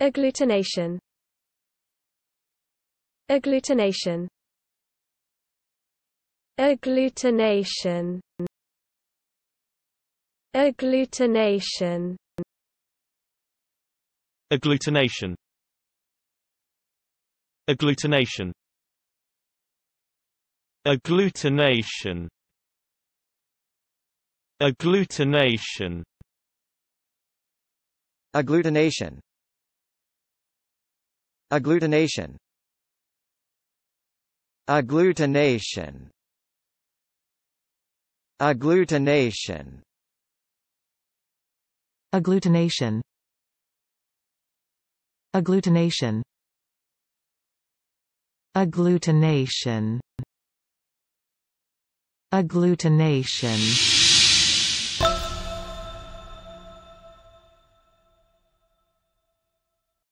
Agglutination. Agglutination. Agglutination. Agglutination. Agglutination. Agglutination. Agglutination. Agglutination. Agglutination. Agglutination. Agglutination. Agglutination. Agglutination. Agglutination. Agglutination. Agglutination.